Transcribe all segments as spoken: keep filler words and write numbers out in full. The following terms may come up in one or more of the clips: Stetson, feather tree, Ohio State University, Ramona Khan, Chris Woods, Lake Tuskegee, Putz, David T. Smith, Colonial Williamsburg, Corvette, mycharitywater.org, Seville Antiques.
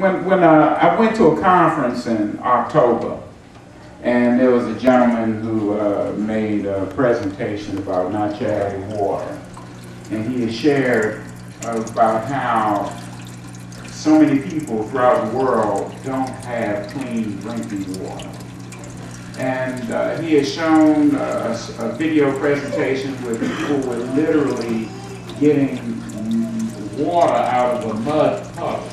when, when uh, I went to a conference in October, and there was a gentleman who uh, made a presentation about My Charity Water, and he had shared about how so many people throughout the world don't have clean drinking water. And uh, he had shown a, a video presentation where people were literally getting water out of a mud puddle.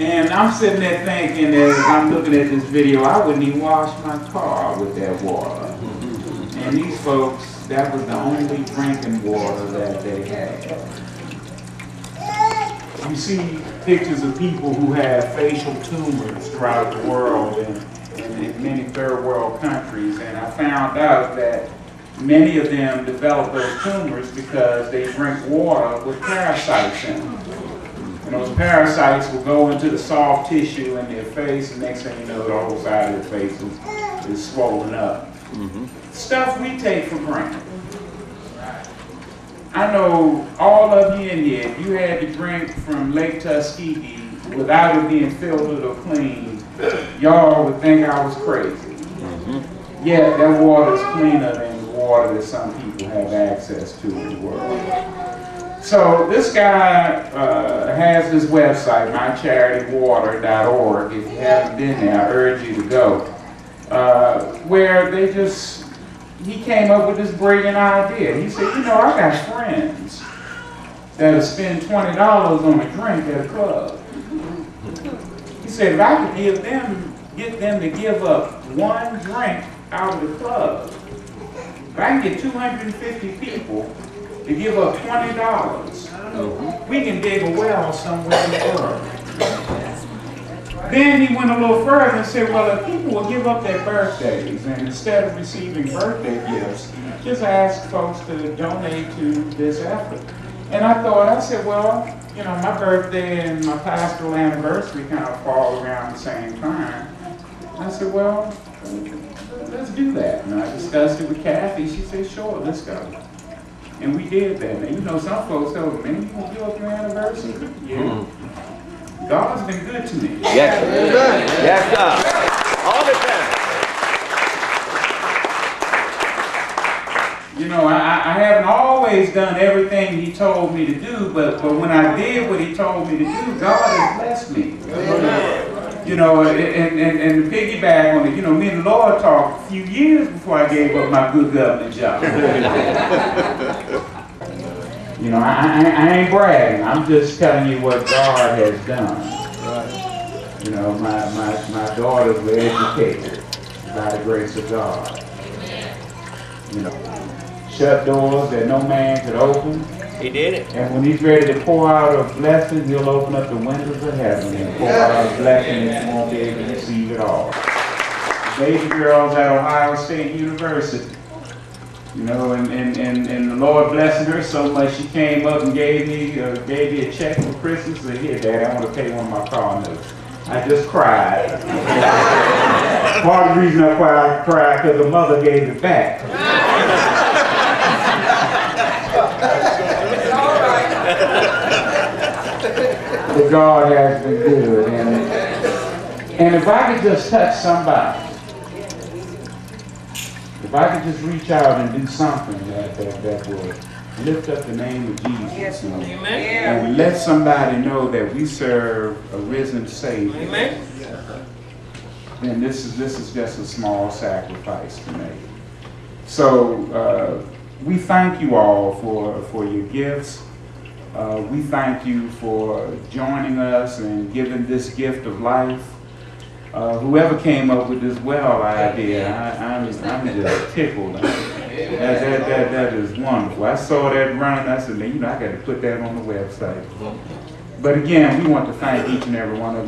And I'm sitting there thinking, as I'm looking at this video, I wouldn't even wash my car with that water. And these folks, that was the only drinking water that they had. You see pictures of people who have facial tumors throughout the world and, and in many third world countries. And I found out that many of them develop those tumors because they drink water with parasites in them. And those parasites will go into the soft tissue in their face, and next thing you know, the whole side of their face is, is swollen up. Mm-hmm. Stuff we take for granted. I know all of you in here, you had to drink from Lake Tuskegee without it being filtered or cleaned, y'all would think I was crazy. Mm-hmm. Yeah, that water is cleaner than the water that some people have access to in the world. So this guy uh, has this website, my charity water dot org. If you haven't been there, I urge you to go. Uh, where they just... He came up with this brilliant idea. He said, you know, I got friends that'll spend twenty dollars on a drink at a club. He said, if I could give them, get them to give up one drink out of the club, if I can get two hundred fifty people to give up twenty dollars, we can dig a well somewhere in the world. Then he went a little further and said, well, if people will give up their birthdays, and instead of receiving birthday gifts, just ask folks to donate to this effort. And I thought, I said, well, you know, my birthday and my pastoral anniversary kind of fall around the same time. I said, well, let's do that. And I discussed it with Kathy. She said, sure, let's go. And we did that. And you know, some folks told me, man, you gonna give up your anniversary? Yeah. God's been good to me. Yes, sir. Yes, sir. All the time. You know, I, I haven't always done everything He told me to do, but, but when I did what He told me to do, God has blessed me. Amen. You know, and, and, and to piggyback on it, you know, me and the Lord talked a few years before I gave up my good government job. You know, I, I ain't bragging. I'm just telling you what God has done. Right. You know, my, my, my daughters were educated by the grace of God. You know, shut doors that no man could open. He did it. And when He's ready to pour out a blessing, He'll open up the windows of heaven and pour out a blessing that you won't be able to receive at all. The baby girls at Ohio State University. You know, and, and, and, and the Lord blessing her so much, she came up and gave me uh, gave me a check for Christmas. Said, here, Dad, I want to pay one of my car notes. I just cried. Part of the reason I cried, cried because the mother gave it back. But God has been good. And, and if I could just touch somebody, if I could just reach out and do something that, that, that would lift up the name of Jesus, yes, and, and let somebody know that we serve a risen Savior, amen, then this is, this is just a small sacrifice to make. So uh, we thank you all for, for your gifts. Uh, we thank you for joining us and giving this gift of life. Uh, whoever came up with this well idea, I, I'm, I'm just tickled. That, that, that, that is wonderful. I saw that running, I said, you know, I got to put that on the website. But again, we want to thank each and every one of you.